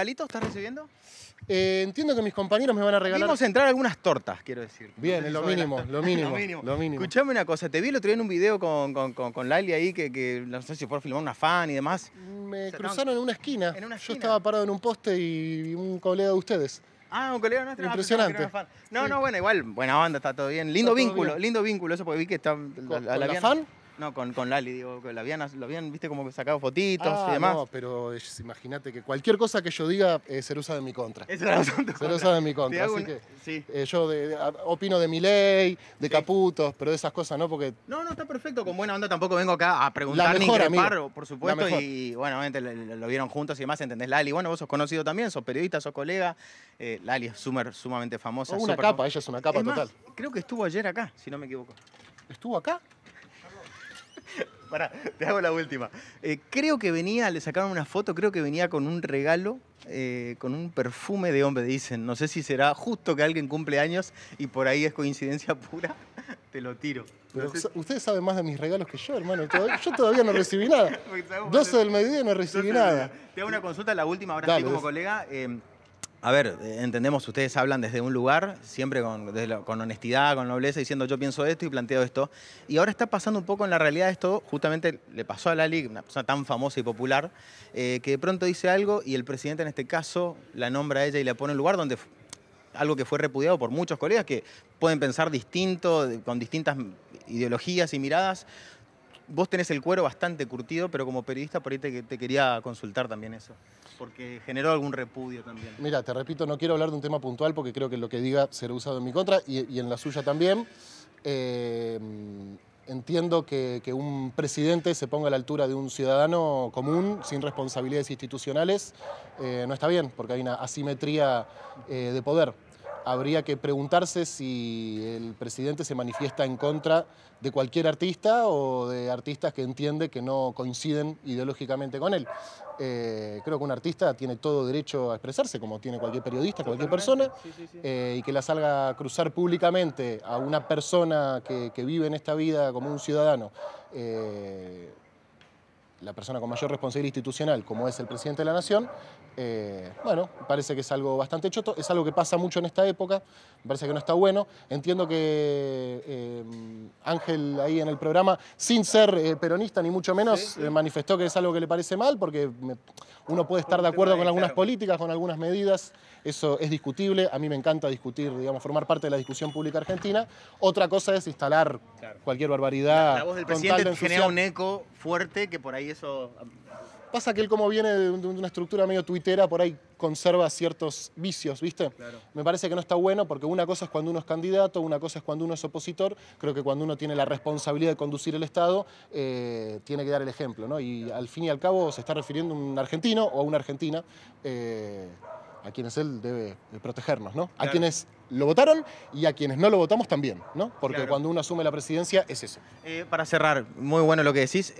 regalitos estás recibiendo? Entiendo que mis compañeros me van a regalar. Vamos a entrar algunas tortas, quiero decir. Bien, es lo mínimo. Escuchame una cosa, te vi el otro día en un video con Lali ahí, que no sé si fue a filmar una fan y demás. Me cruzaron en una esquina. Yo estaba parado en un poste y un colega de ustedes. Ah, un colega nuestro. Impresionante. No, no, bueno, igual, buena banda, está todo bien. Lindo vínculo, lindo vínculo, eso porque vi que está... ¿La fan? No, con Lali, digo, que la habían, viste, como que sacado fotitos y demás. No, pero imagínate que cualquier cosa que yo diga se usa en mi contra. Se usa en mi contra, así que sí. Yo opino de Milei, de Caputos, pero de esas cosas no, porque... No, no, está perfecto, con buena onda tampoco vengo acá a preguntar ni increpar, por supuesto, y bueno, obviamente lo vieron juntos y demás, ¿entendés? Lali, bueno, vos sos conocido también, sos periodista, sos colega, Lali es sumamente famosa. Una capa, ella es una capa total. Creo que estuvo ayer acá, si no me equivoco. ¿Estuvo acá? Pará, te hago la última. Creo que venía, le sacaron una foto, creo que venía con un regalo, con un perfume de hombre, dicen. No sé si será justo que alguien cumple años y por ahí es coincidencia pura. Te lo tiro. Pero ustedes saben más de mis regalos que yo, hermano. Yo todavía no recibí nada. 12 del mediodía no recibí nada. Te hago una consulta, la última, ahora sí como colega. A ver, entendemos, ustedes hablan desde un lugar, siempre con honestidad, con nobleza, diciendo yo pienso esto y planteo esto. Y ahora está pasando un poco en la realidad esto, justamente le pasó a Lali, una persona tan famosa y popular, que de pronto dice algo y el presidente en este caso la nombra a ella y la pone en un lugar donde... Algo que fue repudiado por muchos colegas que pueden pensar distinto, con distintas ideologías y miradas. Vos tenés el cuero bastante curtido, pero como periodista por ahí te quería consultar también eso, porque generó algún repudio también. Mira, te repito, no quiero hablar de un tema puntual porque creo que lo que diga será usado en mi contra y en la suya también. Entiendo que un presidente se ponga a la altura de un ciudadano común, sin responsabilidades institucionales, no está bien, porque hay una asimetría de poder. Habría que preguntarse si el presidente se manifiesta en contra de cualquier artista o de artistas que entiende que no coinciden ideológicamente con él. Creo que un artista tiene todo derecho a expresarse, como tiene cualquier periodista, cualquier persona, y que la salga a cruzar públicamente a una persona que vive en esta vida como un ciudadano, la persona con mayor responsabilidad institucional, como es el presidente de la Nación, bueno, parece que es algo bastante choto, es algo que pasa mucho en esta época, me parece que no está bueno. Entiendo que Ángel ahí en el programa, sin ser peronista ni mucho menos, manifestó que es algo que le parece mal, porque uno puede estar de acuerdo con algunas políticas, con algunas medidas, eso es discutible, a mí me encanta discutir, digamos, formar parte de la discusión pública argentina. Otra cosa es instalar cualquier barbaridad. La voz del presidente genera un eco fuerte que por ahí eso... Pasa que él, como viene de una estructura medio tuitera, por ahí conserva ciertos vicios, ¿viste? Claro. Me parece que no está bueno porque una cosa es cuando uno es candidato, una cosa es cuando uno es opositor. Creo que cuando uno tiene la responsabilidad de conducir el Estado, tiene que dar el ejemplo, ¿no? Y al fin y al cabo se está refiriendo a un argentino o a una argentina a quienes él debe protegernos, ¿no? Claro. A quienes lo votaron y a quienes no lo votamos también, ¿no? Porque cuando uno asume la presidencia es eso. Para cerrar, muy bueno lo que decís.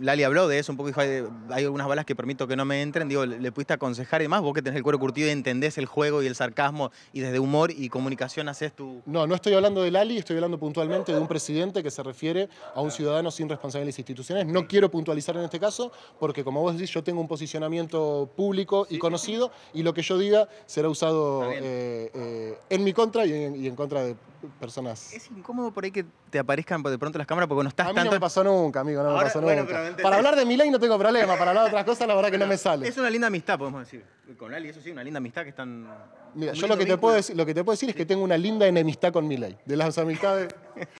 Lali habló de eso un poco, dijo, hay algunas balas que permito que no me entren. Digo, le pudiste aconsejar y demás. Vos que tenés el cuero curtido y entendés el juego y el sarcasmo y desde humor y comunicación haces tu... No, no estoy hablando de Lali, estoy hablando puntualmente de un presidente que se refiere a un ciudadano sin responsabilidades institucionales. No quiero puntualizar en este caso porque, como vos decís, yo tengo un posicionamiento público y conocido y lo que yo diga será usado en mi contra y en contra de personas. Es incómodo por ahí que te aparezcan de pronto las cámaras porque no estás tanto... A mí no me pasó nunca, amigo, no me pasó nunca. Para hablar de Milei no tengo problema, para hablar de otras cosas la verdad que no me sale. Es una linda amistad, podemos decir. Con Lali, eso sí, una linda amistad que están... Mira, yo lo que te puedo decir es que tengo una linda enemistad con Milei. De las amistades...